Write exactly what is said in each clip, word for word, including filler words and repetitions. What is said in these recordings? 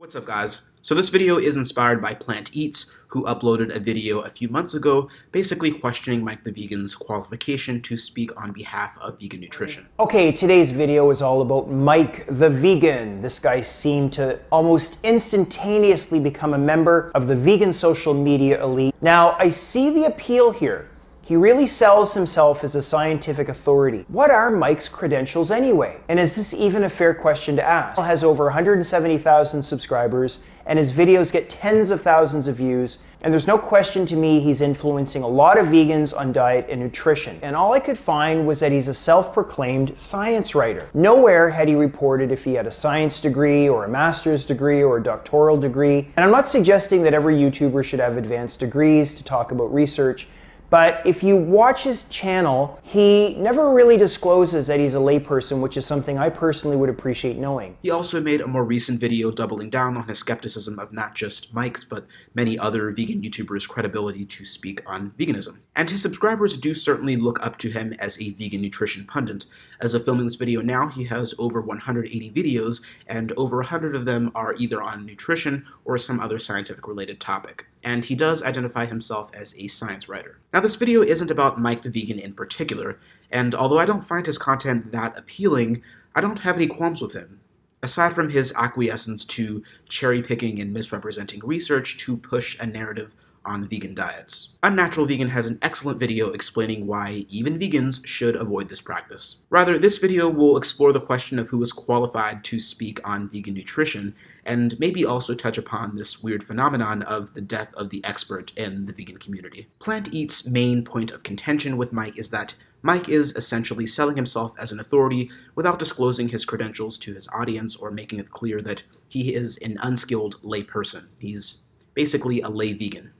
What's up, guys? So this video is inspired by Plant Eats, who uploaded a video a few months ago basically questioning Mike the Vegan's qualification to speak on behalf of vegan nutrition. Okay, today's video is all about Mike the Vegan. This guy seemed to almost instantaneously become a member of the vegan social media elite. Now, I see the appeal here. He really sells himself as a scientific authority. What are Mike's credentials anyway? And is this even a fair question to ask? He has over one hundred seventy thousand subscribers, and his videos get tens of thousands of views, and there's no question to me he's influencing a lot of vegans on diet and nutrition. And all I could find was that he's a self-proclaimed science writer. Nowhere had he reported if he had a science degree or a master's degree or a doctoral degree. And I'm not suggesting that every YouTuber should have advanced degrees to talk about research, but if you watch his channel, he never really discloses that he's a layperson, which is something I personally would appreciate knowing. He also made a more recent video doubling down on his skepticism of not just Mike's, but many other vegan YouTubers' credibility to speak on veganism. And his subscribers do certainly look up to him as a vegan nutrition pundit. As of filming this video now, he has over one hundred eighty videos, and over one hundred of them are either on nutrition or some other scientific-related topic. And he does identify himself as a science writer. Now, this video isn't about Mike the Vegan in particular, and although I don't find his content that appealing, I don't have any qualms with him. Aside from his acquiescence to cherry-picking and misrepresenting research to push a narrative on vegan diets. Unnatural Vegan has an excellent video explaining why even vegans should avoid this practice. Rather, this video will explore the question of who is qualified to speak on vegan nutrition, and maybe also touch upon this weird phenomenon of the death of the expert in the vegan community. Plant Eats' main point of contention with Mike is that Mike is essentially selling himself as an authority without disclosing his credentials to his audience or making it clear that he is an unskilled layperson. He's basically a lay vegan.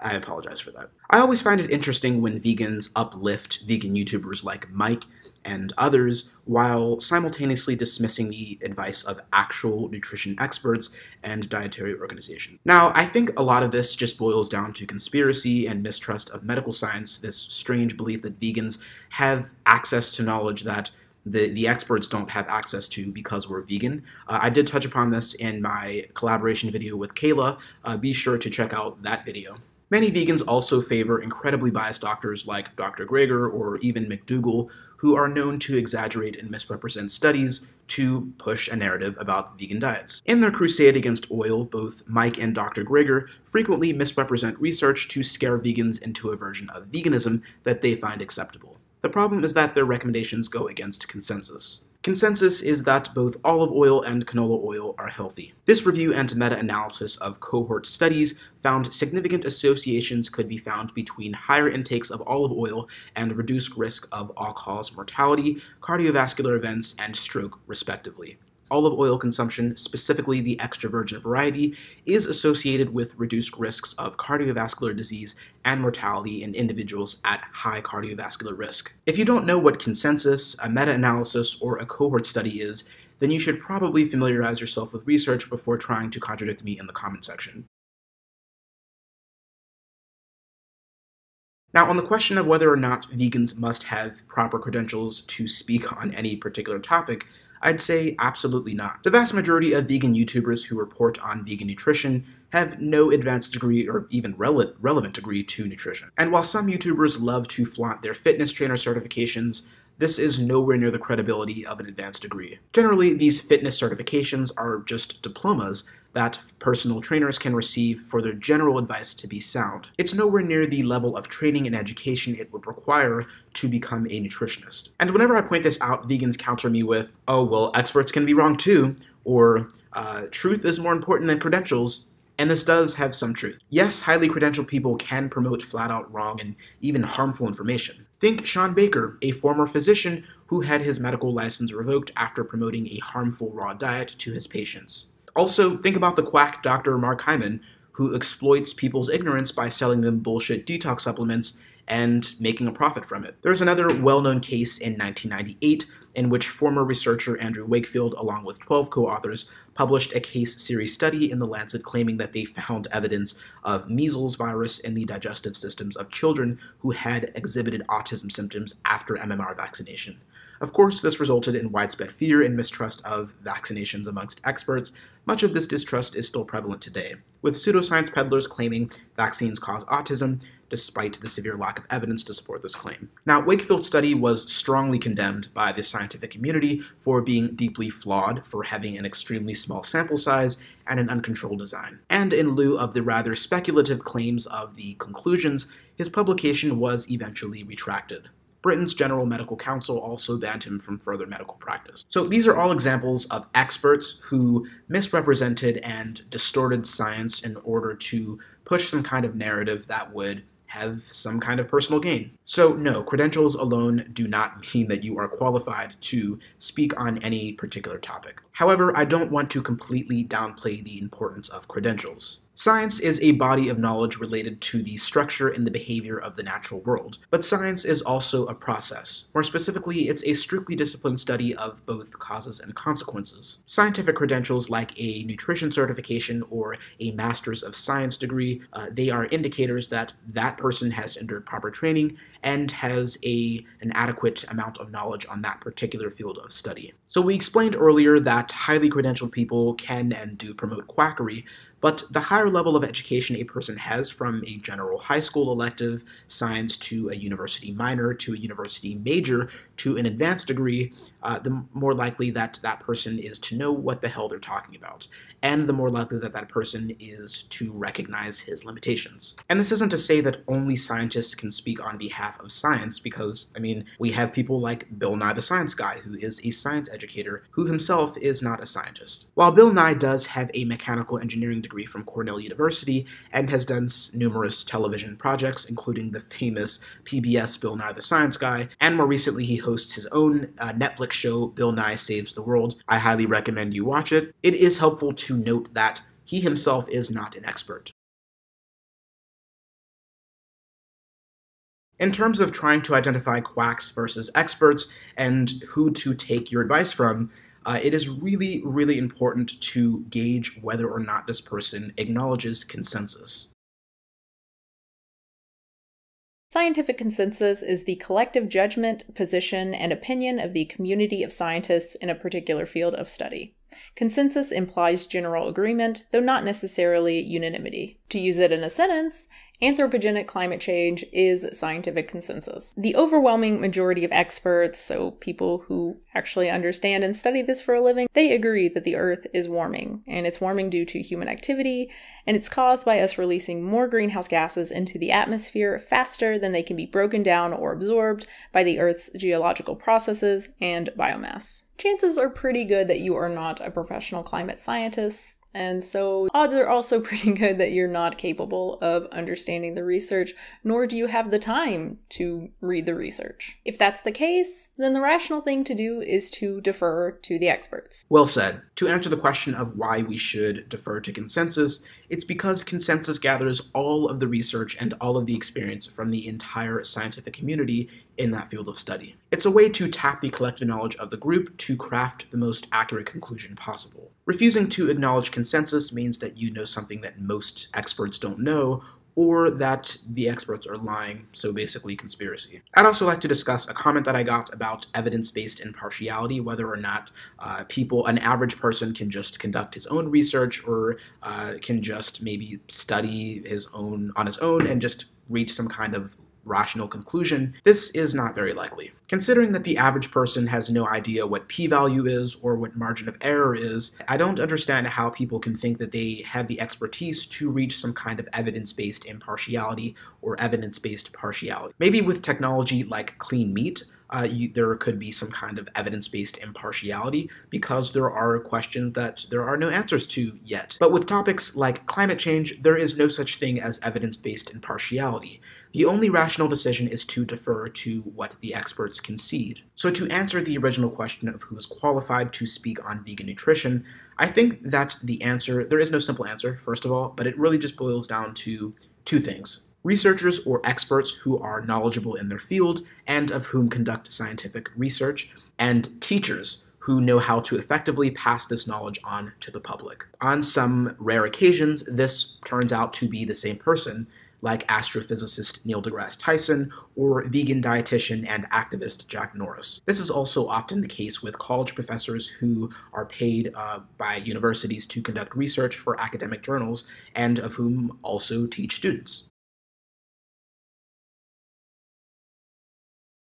I apologize for that. I always find it interesting when vegans uplift vegan YouTubers like Mike and others while simultaneously dismissing the advice of actual nutrition experts and dietary organizations. Now, I think a lot of this just boils down to conspiracy and mistrust of medical science, this strange belief that vegans have access to knowledge that The, the experts don't have access to because we're vegan. Uh, I did touch upon this in my collaboration video with Kayla. Uh, be sure to check out that video. Many vegans also favor incredibly biased doctors like Doctor Greger or even McDougall, who are known to exaggerate and misrepresent studies to push a narrative about vegan diets. In their crusade against oil, both Mike and Doctor Greger frequently misrepresent research to scare vegans into a version of veganism that they find acceptable. The problem is that their recommendations go against consensus. Consensus is that both olive oil and canola oil are healthy. This review and meta-analysis of cohort studies found significant associations could be found between higher intakes of olive oil and reduced risk of all-cause mortality, cardiovascular events, and stroke, respectively. Olive oil consumption, specifically the extra virgin variety, is associated with reduced risks of cardiovascular disease and mortality in individuals at high cardiovascular risk. If you don't know what consensus, a meta-analysis, or a cohort study is, then you should probably familiarize yourself with research before trying to contradict me in the comment section. Now, on the question of whether or not vegans must have proper credentials to speak on any particular topic, I'd say absolutely not. The vast majority of vegan YouTubers who report on vegan nutrition have no advanced degree or even rele- relevant degree to nutrition. And while some YouTubers love to flaunt their fitness trainer certifications, this is nowhere near the credibility of an advanced degree. Generally, these fitness certifications are just diplomas that personal trainers can receive for their general advice to be sound. It's nowhere near the level of training and education it would require to become a nutritionist. And whenever I point this out, vegans counter me with, oh, well, experts can be wrong too, or uh, truth is more important than credentials, and this does have some truth. Yes, highly credentialed people can promote flat-out wrong and even harmful information. Think Sean Baker, a former physician who had his medical license revoked after promoting a harmful raw diet to his patients. Also, think about the quack Doctor Mark Hyman, who exploits people's ignorance by selling them bullshit detox supplements and making a profit from it. There's another well-known case in nineteen ninety-eight in which former researcher Andrew Wakefield, along with twelve co-authors, published a case series study in The Lancet claiming that they found evidence of measles virus in the digestive systems of children who had exhibited autism symptoms after M M R vaccination. Of course, this resulted in widespread fear and mistrust of vaccinations amongst experts. Much of this distrust is still prevalent today, with pseudoscience peddlers claiming vaccines cause autism, despite the severe lack of evidence to support this claim. Now, Wakefield's study was strongly condemned by the scientific community for being deeply flawed, for having an extremely small sample size and an uncontrolled design. And in lieu of the rather speculative claims of the conclusions, his publication was eventually retracted. Britain's General Medical Council also banned him from further medical practice. So these are all examples of experts who misrepresented and distorted science in order to push some kind of narrative that would have some kind of personal gain. So no, credentials alone do not mean that you are qualified to speak on any particular topic. However, I don't want to completely downplay the importance of credentials. Science is a body of knowledge related to the structure and the behavior of the natural world, but science is also a process. More specifically, it's a strictly disciplined study of both causes and consequences. Scientific credentials like a nutrition certification or a master's of science degree, uh, they are indicators that that person has endured proper training and has a, an adequate amount of knowledge on that particular field of study. So we explained earlier that highly credentialed people can and do promote quackery, but the higher level of education a person has, from a general high school elective, science, to a university minor, to a university major, to an advanced degree, uh, the more likely that that person is to know what the hell they're talking about, and the more likely that that person is to recognize his limitations. And this isn't to say that only scientists can speak on behalf of science, because, I mean, we have people like Bill Nye the Science Guy, who is a science educator, who himself is not a scientist. While Bill Nye does have a mechanical engineering degree from Cornell University and has done numerous television projects, including the famous P B S Bill Nye the Science Guy, and more recently he hosts his own uh, Netflix show, Bill Nye Saves the World. I highly recommend you watch it. It is helpful to to note that he himself is not an expert. In terms of trying to identify quacks versus experts and who to take your advice from, uh, it is really, really important to gauge whether or not this person acknowledges consensus. Scientific consensus is the collective judgment, position, and opinion of the community of scientists in a particular field of study. Consensus implies general agreement, though not necessarily unanimity. To use it in a sentence, anthropogenic climate change is scientific consensus. The overwhelming majority of experts, so people who actually understand and study this for a living, they agree that the Earth is warming, and it's warming due to human activity, and it's caused by us releasing more greenhouse gases into the atmosphere faster than they can be broken down or absorbed by the Earth's geological processes and biomass. Chances are pretty good that you are not a professional climate scientist, and so odds are also pretty good that you're not capable of understanding the research, nor do you have the time to read the research. If that's the case, then the rational thing to do is to defer to the experts. Well said. To answer the question of why we should defer to consensus, it's because consensus gathers all of the research and all of the experience from the entire scientific community in that field of study. It's a way to tap the collective knowledge of the group to craft the most accurate conclusion possible. Refusing to acknowledge consensus means that you know something that most experts don't know, or that the experts are lying, so basically conspiracy. I'd also like to discuss a comment that I got about evidence-based impartiality, whether or not uh, people, an average person can just conduct his own research, or uh, can just maybe study his own on his own and just reach some kind of rational conclusion. This is not very likely. Considering that the average person has no idea what p-value is or what margin of error is, I don't understand how people can think that they have the expertise to reach some kind of evidence-based impartiality or evidence-based partiality. Maybe with technology like clean meat, Uh, you, there could be some kind of evidence-based impartiality because there are questions that there are no answers to yet. But with topics like climate change, there is no such thing as evidence-based impartiality. The only rational decision is to defer to what the experts concede. So to answer the original question of who is qualified to speak on vegan nutrition, I think that the answer, there is no simple answer, first of all, but it really just boils down to two things. Researchers or experts who are knowledgeable in their field and of whom conduct scientific research, and teachers who know how to effectively pass this knowledge on to the public. On some rare occasions, this turns out to be the same person, like astrophysicist Neil deGrasse Tyson or vegan dietitian and activist Jack Norris. This is also often the case with college professors who are paid uh, by universities to conduct research for academic journals, and of whom also teach students.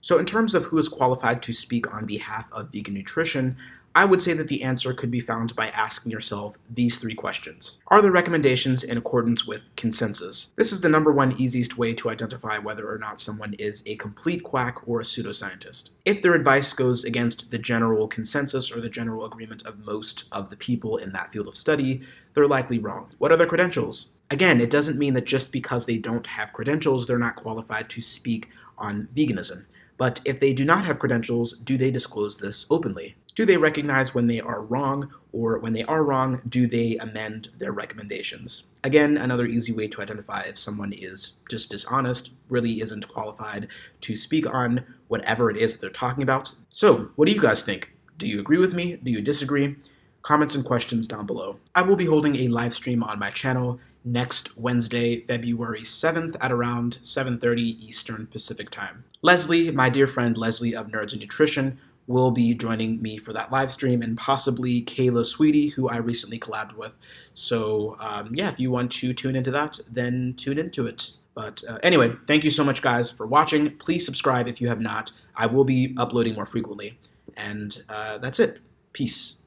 So in terms of who is qualified to speak on behalf of vegan nutrition, I would say that the answer could be found by asking yourself these three questions. Are the recommendations in accordance with consensus? This is the number one easiest way to identify whether or not someone is a complete quack or a pseudoscientist. If their advice goes against the general consensus or the general agreement of most of the people in that field of study, they're likely wrong. What are their credentials? Again, it doesn't mean that just because they don't have credentials, they're not qualified to speak on veganism. But if they do not have credentials, do they disclose this openly? Do they recognize when they are wrong, or when they are wrong, do they amend their recommendations? Again, another easy way to identify if someone is just dishonest, really isn't qualified to speak on whatever it is that they're talking about. So, what do you guys think? Do you agree with me? Do you disagree? Comments and questions down below. I will be holding a live stream on my channel next Wednesday, February seventh at around seven thirty Eastern Pacific time. Leslie, my dear friend Leslie of Nerds and Nutrition, will be joining me for that live stream, and possibly Kayla Sweetie, who I recently collabed with. So um, yeah, if you want to tune into that, then tune into it. But uh, anyway, thank you so much guys for watching. Please subscribe if you have not. I will be uploading more frequently. And uh, that's it. Peace.